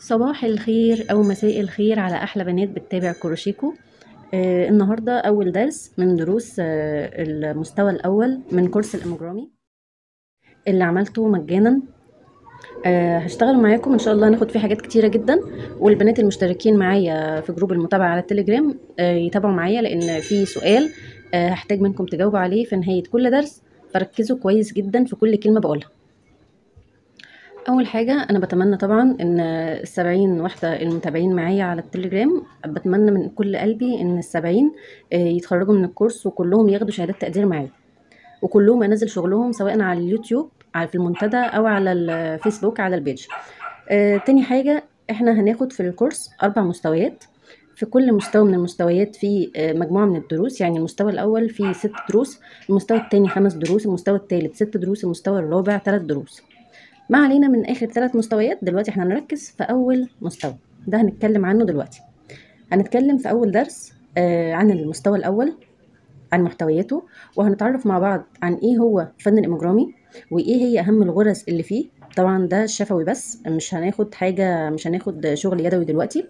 صباح الخير او مساء الخير على احلى بنات بتتابع كروشيكو. النهارده اول درس من دروس المستوى الاول من كورس الاميجورامي اللي عملته مجانا. هشتغل معاكم ان شاء الله، هناخد فيه حاجات كتيره جدا. والبنات المشتركين معايا في جروب المتابعه على التليجرام يتابعوا معايا، لان في سؤال هحتاج منكم تجاوبوا عليه في نهايه كل درس، فركزوا كويس جدا في كل كلمه بقولها. اول حاجه انا بتمنى طبعا ان ال70 واحده المتابعين معايا على التليجرام، بتمنى من كل قلبي ان ال70 يتخرجوا من الكورس وكلهم ياخدوا شهادات تقدير معايا، وكلهم انزل شغلهم سواء على اليوتيوب في المنتدى او على الفيسبوك على البيج. تاني حاجه احنا هناخد في الكورس 4 مستويات، في كل مستوى من المستويات في مجموعه من الدروس. يعني المستوى الاول فيه 6 دروس، المستوى الثاني 5 دروس، المستوى الثالث 6 دروس، المستوى الرابع 3 دروس. ما علينا من اخر 3 مستويات. دلوقتي احنا هنركز في اول مستوى، ده هنتكلم عنه دلوقتي. هنتكلم في اول درس عن المستوى الاول، عن محتوياته، وهنتعرف مع بعض عن ايه هو فن الاميجورامي وايه هي اهم الغرز اللي فيه. طبعا ده شفوي بس، مش هناخد شغل يدوي دلوقتي،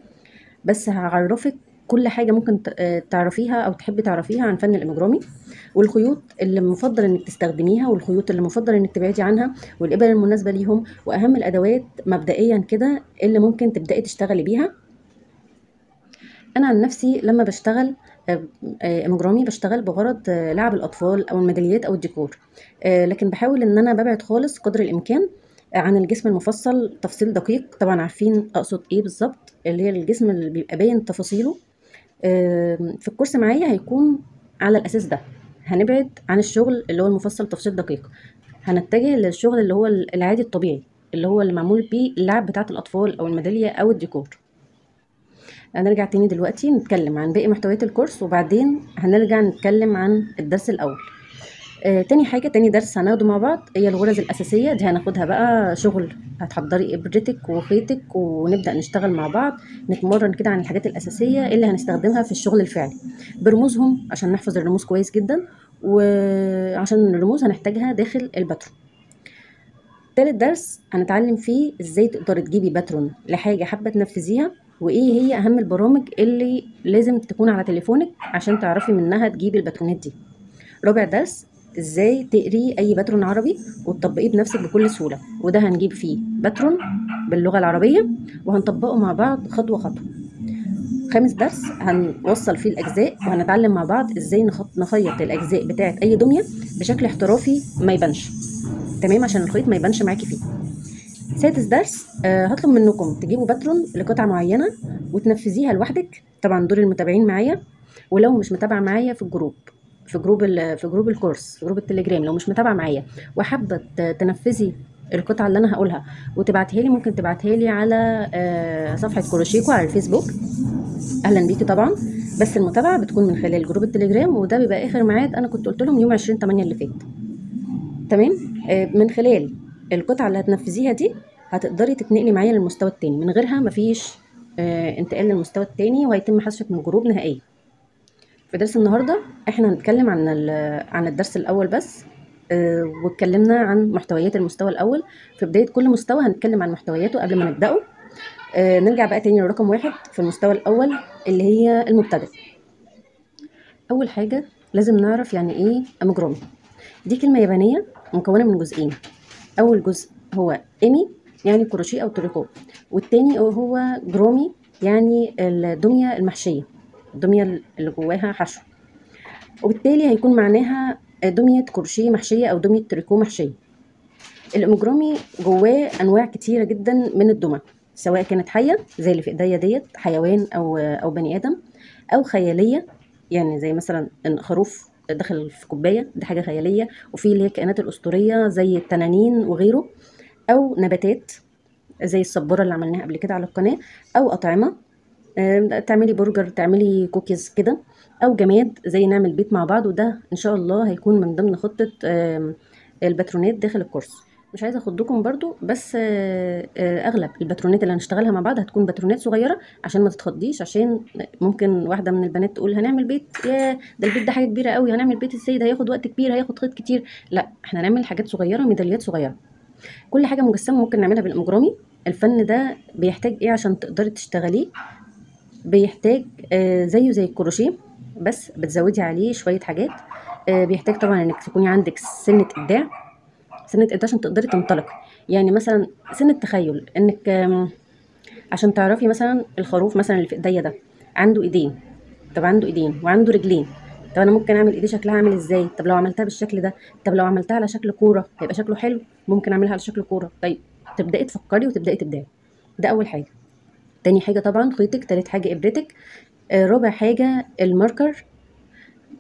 بس هعرفك كل حاجه ممكن تعرفيها او تحبي تعرفيها عن فن الاميجورامي، والخيوط اللي مفضل انك تستخدميها، والخيوط اللي مفضل انك تبعدي عنها، والابر المناسبه ليهم، واهم الادوات مبدئيا كده اللي ممكن تبداي تشتغلي بيها. انا عن نفسي لما بشتغل اميجورامي بشتغل بغرض لعب الاطفال او الميداليات او الديكور، لكن بحاول ان انا ببعد خالص قدر الامكان عن الجسم المفصل تفصيل دقيق. طبعا عارفين اقصد ايه بالظبط، اللي هي الجسم اللي بيبقى باين تفاصيله. في الكورس معايا هيكون على الاساس ده، هنبعد عن الشغل اللي هو المفصل تفصيل دقيق، هنتجه للشغل اللي هو العادي الطبيعي، اللي هو اللي معمول بيه اللعب بتاعه الاطفال او الميداليه او الديكور. هنرجع تاني دلوقتي نتكلم عن باقي محتويات الكورس، وبعدين هنرجع نتكلم عن الدرس الاول. تاني حاجه، تاني درس هناخده مع بعض هي الغرز الاساسيه، دي هناخدها بقى شغل، هتحضري ابرتك وخيطك ونبدا نشتغل مع بعض، نتمرن كده عن الحاجات الاساسيه اللي هنستخدمها في الشغل الفعلي برموزهم، عشان نحفظ الرموز كويس جدا، وعشان الرموز هنحتاجها داخل الباترون. تالت درس هنتعلم فيه ازاي تقدري تجيبي باترون لحاجه حابه تنفذيها، وايه هي اهم البرامج اللي لازم تكون على تليفونك عشان تعرفي منها تجيبي الباترونات دي. رابع درس ازاي تقري اي باترون عربي وتطبقيه بنفسك بكل سهوله، وده هنجيب فيه باترون باللغه العربيه وهنطبقه مع بعض خطوه خطوه. خامس درس هنوصل فيه الاجزاء، وهنتعلم مع بعض ازاي نخيط الاجزاء بتاعه اي دميه بشكل احترافي ما يبانش، تمام، عشان الخيط ما يبانش معاكي فيه. سادس درس هطلب منكم تجيبوا باترون لقطعه معينه وتنفذيها لوحدك، طبعا دول المتابعين معايا، ولو مش متابعه معايا في جروب الكورس، في جروب التليجرام، لو مش متابعه معايا وحابه تنفذي القطعه اللي انا هقولها وتبعتها لي، ممكن تبعتها لي على صفحه كروشيكو على الفيسبوك، اهلا بيكي طبعا. بس المتابعه بتكون من خلال جروب التليجرام، وده بيبقى اخر ميعاد انا كنت قلت لهم يوم 20/8 اللي فات، تمام. من خلال القطعه اللي هتنفذيها دي هتقدري تتنقلي معايا للمستوى الثاني، من غيرها مفيش انتقال للمستوى الثاني، وهيتم حذفك من الجروب نهائيا. في درس النهارده احنا هنتكلم عن الدرس الاول بس، واتكلمنا عن محتويات المستوى الاول. في بدايه كل مستوى هنتكلم عن محتوياته قبل ما نبداه. نرجع بقى تاني لرقم 1 في المستوى الاول اللي هي المبتدئ. اول حاجه لازم نعرف يعني ايه اميجورامي. دي كلمه يابانيه مكونه من جزئين، اول جزء هو ايمي يعني كروشيه او تريكو، والتاني هو جرومي يعني الدميه المحشيه، الدميه اللي جواها حشو، وبالتالي هيكون معناها دميه كروشيه محشيه او دميه تريكو محشيه. الاميجورامي جواه انواع كتيره جدا من الدمى، سواء كانت حيه زي اللي في ايديا ديت، حيوان او بني ادم، او خياليه يعني زي مثلا خروف دخل في كوبايه، دي حاجه خياليه، وفي اللي هي الكائنات الاسطوريه زي التنانين وغيره، او نباتات زي الصبوره اللي عملناها قبل كده على القناه، او اطعمه تعملي برجر، تعملي كوكيز كده، او جماد زي نعمل بيت مع بعض. وده ان شاء الله هيكون من ضمن خطه الباترونات داخل الكورس. مش عايزه اخدكم برضو، بس اغلب الباترونات اللي هنشتغلها مع بعض هتكون باترونات صغيره عشان ما تتخضيش، عشان ممكن واحده من البنات تقول هنعمل بيت، يا ده البيت ده حاجه كبيره قوي، هنعمل بيت السيد هياخد وقت كبير، هياخد خيط كتير. لا، احنا هنعمل حاجات صغيره، ميداليات صغيره، كل حاجه مجسمه ممكن نعملها بالاميجورامي. الفن ده بيحتاج ايه عشان تقدري تشتغليه؟ بيحتاج زيه زي الكروشيه بس بتزودي عليه شويه حاجات. بيحتاج طبعا انك تكوني عندك سنه ابداع، سنه ابداع عشان تقدري تنطلقي. يعني مثلا سنه تخيل انك عشان تعرفي مثلا الخروف مثلا اللي في ايديا ده عنده ايدين، طب عنده ايدين وعنده رجلين، طب انا ممكن اعمل ايديه شكلها عامل ازاي؟ طب لو عملتها بالشكل ده، طب لو عملتها على شكل كوره هيبقى شكله حلو، ممكن اعملها على شكل كوره. طيب تبداي تفكري وتبداي تبداعي. ده اول حاجه. تاني حاجه طبعا خيطك، تالت حاجه ابرتك، رابع حاجه الماركر.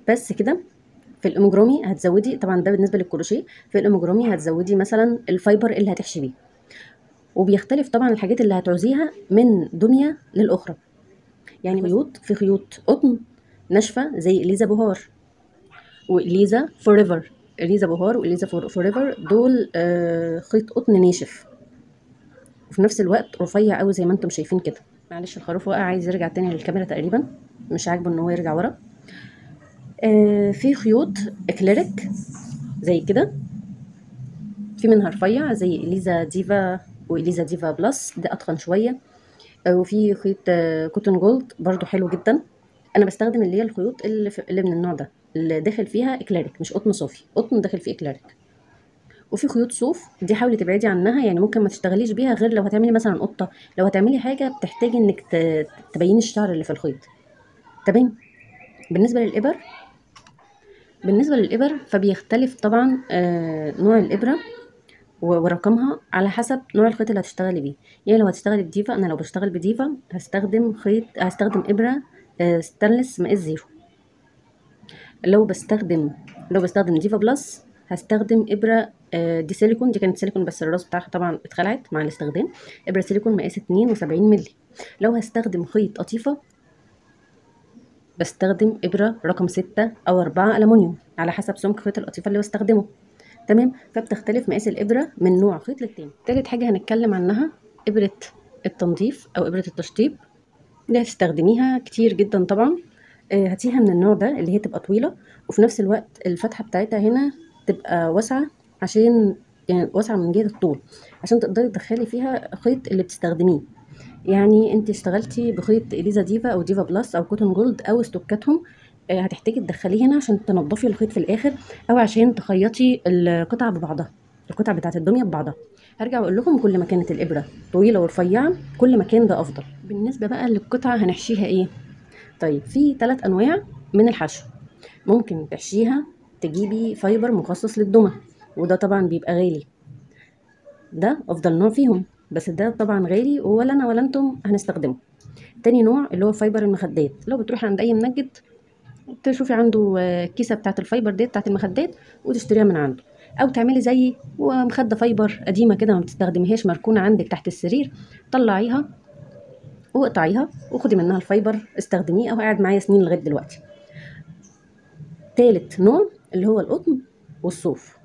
بس كده. في الاميجرومي هتزودي طبعا، ده بالنسبه للكروشيه. في الاميجرومي هتزودي مثلا الفايبر اللي هتحشي بيه، وبيختلف طبعا الحاجات اللي هتعوزيها من دنيا للاخرى. يعني خيوط، في خيوط قطن ناشفه زي ليزا بوهار وليزا فور ايفر. ليزا بوهار وليزا فور ايفر دول خيط قطن ناشف وفي نفس الوقت رفيع قوي زي ما انتم شايفين كده. معلش الخروف وقع، عايز يرجع تاني للكاميرا، تقريبا مش عاجبه ان هو يرجع ورا. في خيوط اكليريك زي كده، في منها رفيع زي اليزا ديفا واليزا ديفا بلس، ده اتخن شويه. وفي خيط كوتون جولد برضو حلو جدا. انا بستخدم اللي هي الخيوط اللي من النوع ده، اللي داخل فيها اكليريك مش قطن صافي، قطن داخل فيه اكليريك. وفي خيوط صوف، دي حاولي تبعدي عنها، يعني ممكن ما تشتغليش بيها غير لو هتعملي مثلا قطه، لو هتعملي حاجه بتحتاجي انك تبيني الشعر اللي في الخيط. تمام. بالنسبه للابر فبيختلف طبعا نوع الابره ورقمها على حسب نوع الخيط اللي هتشتغلي بيه. يعني لو هتشتغلي بديفا، انا لو بشتغل بديفا هستخدم ابره ستانلس مقاس 0. لو بستخدم ديفا بلس هستخدم ابره دي سيليكون، دي كانت سيليكون بس الراس بتاعها طبعا اتخلعت مع الاستخدام، ابره سيليكون مقاس 72 مللي. لو هستخدم خيط قطيفه بستخدم ابره رقم 6 أو 4 ألمونيوم على حسب سمك خيط القطيفه اللي بستخدمه. تمام. فبتختلف مقاس الابره من نوع خيط للتاني. تالت حاجه هنتكلم عنها ابره التنظيف او ابره التشطيب، دي هتستخدميها كتير جدا طبعا. هاتيها من النوع ده اللي هي تبقى طويله وفي نفس الوقت الفتحه بتاعتها هنا تبقى واسعه، عشان يعني واسعه من جهه الطول عشان تقدري تدخلي فيها خيط اللي بتستخدميه. يعني انت اشتغلتي بخيط اليزا ديفا او ديفا بلس او كوتون جولد او استوكاتهم، هتحتاجي تدخليه هنا عشان تنضفي الخيط في الاخر، او عشان تخيطي القطع ببعضها، القطع بتاعت الدميه ببعضها. هرجع واقول لكم كل ما كانت الابره طويله ورفيعه كل ما كان ده افضل. بالنسبه بقى للقطعه هنحشيها ايه؟ طيب في 3 انواع من الحشو. ممكن تحشيها تجيبي فايبر مخصص للدمى، وده طبعا بيبقى غالي، ده افضل نوع فيهم، بس ده طبعا غالي ولا انا ولا انتم هنستخدمه. تاني نوع اللي هو فايبر المخدات، لو بتروحي عند اي منجد تشوفي عنده كيسه بتاعه الفايبر دي بتاعه المخدات وتشتريها من عنده، او تعملي زي مخده فايبر قديمه كده ما بتستخدميهاش مركونه عندك تحت السرير، طلعيها واقطعيها وخدي منها الفايبر استخدميه، او قاعد معايا سنين لغايه دلوقتي. تالت نوع اللي هو القطن والصوف.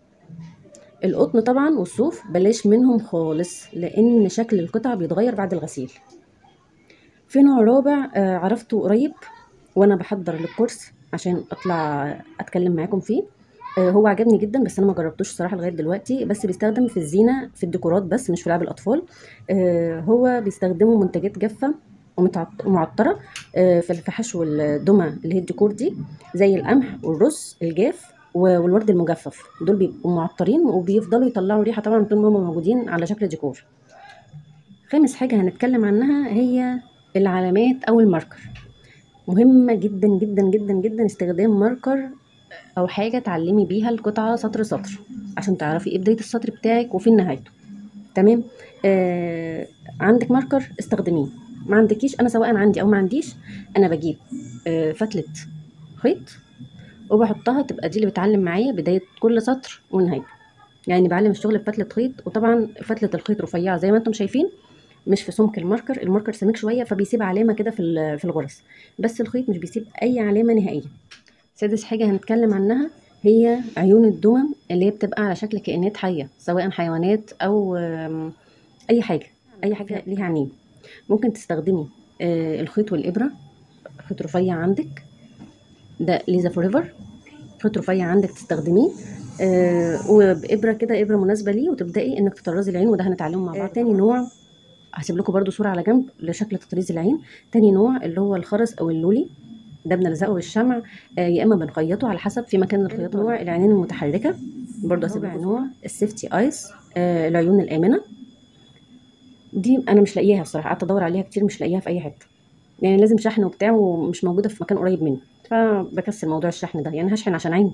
القطن طبعا والصوف بلاش منهم خالص لان شكل القطع بيتغير بعد الغسيل. في نوع رابع عرفته قريب وانا بحضر للكورس عشان اطلع اتكلم معاكم فيه، هو عجبني جدا بس انا ما جربتوش الصراحه لغايه دلوقتي، بس بيستخدم في الزينه في الديكورات بس مش في لعب الاطفال. هو بيستخدموا منتجات جافه ومعطره في حشو الدمى اللي هي الديكور دي، زي القمح والرز الجاف والورد المجفف، دول بيبقوا معطرين وبيفضلوا يطلعوا ريحه طبعا طول ما هم موجودين على شكل ديكور. خامس حاجه هنتكلم عنها هي العلامات او الماركر. مهمه جدا جدا جدا جدا استخدام ماركر او حاجه تعلمي بيها القطعه سطر سطر عشان تعرفي ايه بدايه السطر بتاعك وفين نهايته. تمام. عندك ماركر استخدميه، ما عندكيش انا سواء عندي او ما عنديش انا بجيب فتله خيط وبحطها تبقى دي اللي بتعلم معايا بدايه كل سطر ونهايته. يعني بعلم الشغل بفتله خيط، وطبعا فتله الخيط رفيعه زي ما انتم شايفين مش في سمك الماركر، الماركر سميك شويه فبيسيب علامه كده في الغرز، بس الخيط مش بيسيب اي علامه نهائيه. سادس حاجه هنتكلم عنها هي عيون الدمم اللي هي بتبقى على شكل كائنات حيه، سواء حيوانات او اي حاجه ليها عينين. ممكن تستخدمي الخيط والابره، خيط رفيع عندك ده ليزا فور ايفر، خيط رفيع عندك تستخدميه وبابره كده، ابره مناسبه ليه، وتبداي انك تطرزي العين، وده هنتعلمه مع بعض. تاني نوع هسيب لكم برده صوره على جنب لشكل تطريز العين. تاني نوع اللي هو الخرز او اللولي، ده بنلزقه بالشمع يا اما بنخيطه على حسب في مكان الخياطه. نوع العينين المتحركه برده هسيب لكم نوع السيفتي آيس، العيون الامنه. دي انا مش لاقياها الصراحه، قعدت ادور عليها كتير مش لاقياها في اي حته، يعني لازم شحن وبتاع ومش موجوده في مكان قريب مني، فبكسل موضوع الشحن ده، يعني هشحن عشان عيني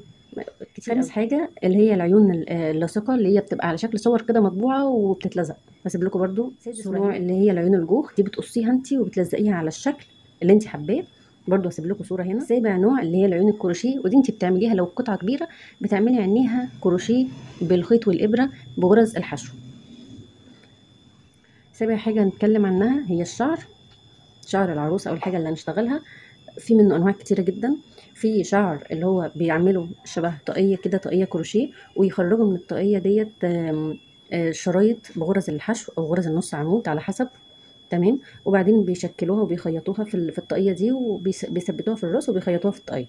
كتير. خامس حاجه اللي هي العيون اللاصقه اللي هي بتبقى على شكل صور كده مطبوعه وبتتلزق. هسيب لكم برده صور اللي هي العيون الجوخ، دي بتقصيها انت وبتلزقيها على الشكل اللي انت حباه. برده هسيب لكم صوره هنا. سابع نوع اللي هي العيون الكروشيه، ودي انت بتعمليها لو قطعه كبيره بتعملي عينيها كروشيه بالخيط والابره بغرز الحشو. سابع حاجه هنتكلم عنها هي الشعر، شعر العروسه او الحاجه اللي هنشتغلها، في منه انواع كتيره جدا. في شعر اللي هو بيعملوا شبه طاقيه كده، طاقيه كروشيه، ويخرجوا من الطاقيه ديت شرايط بغرز الحشو او غرز النص عمود على حسب، تمام، وبعدين بيشكلوها وبيخيطوها في الطاقيه دي وبيثبتوها في الراس وبيخيطوها في الطاقيه.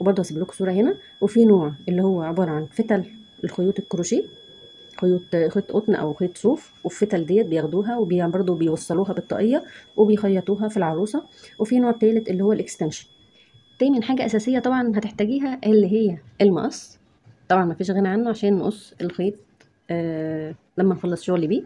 وبرده هسيب لكم صوره هنا. وفي نوع اللي هو عباره عن فتل الخيوط الكروشيه، خيط قطن او خيط صوف، والفتل ديت بياخدوها وبرضه بيوصلوها بالطاقيه وبيخيطوها في العروسه. وفي نوع ثالث اللي هو الاكستنشن. تاني حاجه اساسيه طبعا هتحتاجيها اللي هي المقص، طبعا مفيش غنى عنه عشان نقص الخيط لما نخلص شغل بيه.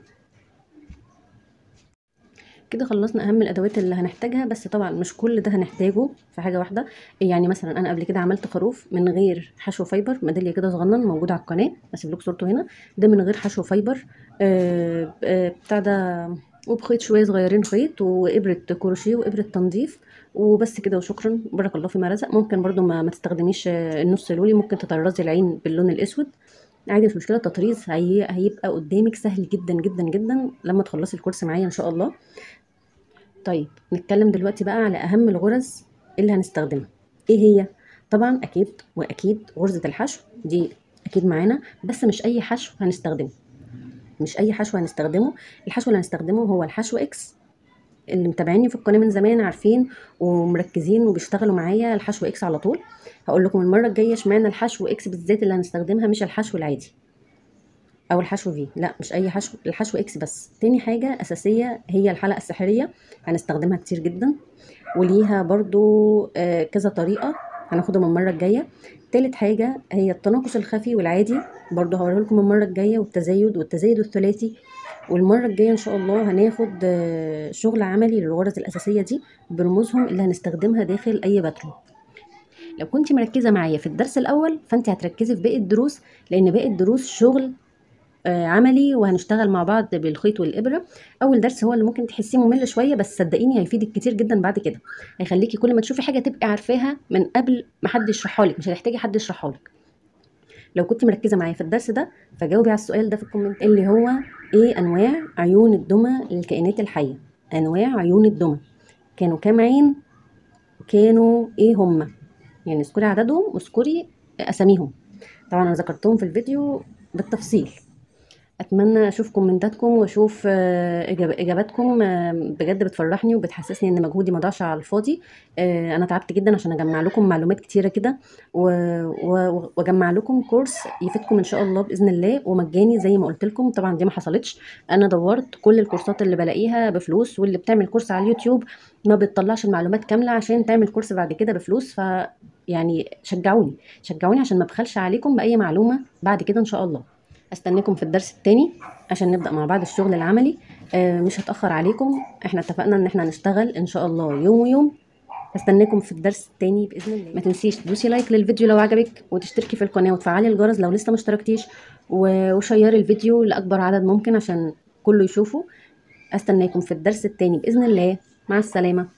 كده خلصنا اهم الادوات اللي هنحتاجها، بس طبعا مش كل ده هنحتاجه في حاجه واحده. يعني مثلا انا قبل كده عملت خروف من غير حشو فايبر، ميداليه كده صغنن موجوده على القناه، هسيب لكم صورته هنا. ده من غير حشو فايبر بتاع ده، وبخيط شويه صغيرين، خيط وابره كروشيه وابره تنظيف وبس كده، وشكرا. بارك الله فيما رزق. ممكن برده ما تستخدميش النص لولي، ممكن تطرزي العين باللون الاسود عادي، مش مشكله. التطريز هيبقى قدامك سهل جدا جدا جدا لما تخلصي الكورس معايا ان شاء الله. طيب نتكلم دلوقتي بقى على اهم الغرز اللي هنستخدمها. ايه هي؟ طبعا اكيد واكيد غرزه الحشو دي اكيد معانا، بس مش اي حشو هنستخدمه، الحشو اللي هنستخدمه هو الحشو اكس. اللي متابعيني في القناه من زمان عارفين ومركزين وبيشتغلوا معايا الحشو اكس على طول. هقول لكم المره الجايه اشمعنى الحشو اكس بالذات اللي هنستخدمها، مش الحشو العادي او الحشو في، لا مش اي حشو، الحشو اكس بس. تاني حاجه اساسيه هي الحلقه السحريه، هنستخدمها كتير جدا وليها برضو كذا طريقه هناخدهم المره الجايه. تالت حاجه هي التناقص الخفي والعادي، برضو هوريه لكم المره الجايه، والتزايد الثلاثي. والمره الجايه ان شاء الله هناخد شغل عملي للغرز الاساسيه دي برموزهم اللي هنستخدمها داخل اي باترون. لو كنت مركزه معايا في الدرس الاول فانت هتركزي في باقي الدروس، لان باقي الدروس شغل عملي وهنشتغل مع بعض بالخيط والابره. اول درس هو اللي ممكن تحسيه ممل شويه، بس صدقيني هيفيدك كتير جدا بعد كده، هيخليكي كل ما تشوفي حاجه تبقي عارفاها من قبل ما حد يشرحها لك، مش هتحتاجي حد يشرحها لك. لو كنت مركزه معايا في الدرس ده فجاوبي على السؤال ده في الكومنت اللي هو ايه انواع عيون الدمى للكائنات الحيه؟ انواع عيون الدمى كانوا كام عين؟ كانوا ايه هم؟ يعني اذكري عددهم واذكري اساميهم. طبعا انا ذكرتهم في الفيديو بالتفصيل. اتمنى اشوف كومنتاتكم واشوف اجاباتكم، بجد بتفرحني وبتحسسني ان مجهودي ما ضاعش على الفاضي. انا تعبت جدا عشان اجمع لكم معلومات كتيره كده واجمع لكم كورس يفيدكم ان شاء الله باذن الله، ومجاني زي ما قلت لكم. طبعا دي ما حصلتش، انا دورت كل الكورسات اللي بلاقيها بفلوس، واللي بتعمل كورس على اليوتيوب ما بتطلعش المعلومات كامله عشان تعمل كورس بعد كده بفلوس. فيعني شجعوني عشان ما بخلش عليكم باي معلومه بعد كده ان شاء الله. استناكم في الدرس التاني عشان نبدأ مع بعض الشغل العملي. مش هتأخر عليكم، احنا اتفقنا ان احنا هنشتغل ان شاء الله يوم ويوم. استناكم في الدرس التاني بإذن الله. ما تنسيش تدوسي لايك للفيديو لو عجبك، وتشتركي في القناة وتفعلي الجرس لو لسه ما اشتركتيش، وشيري الفيديو لأكبر عدد ممكن عشان كله يشوفه. استناكم في الدرس التاني بإذن الله. مع السلامة.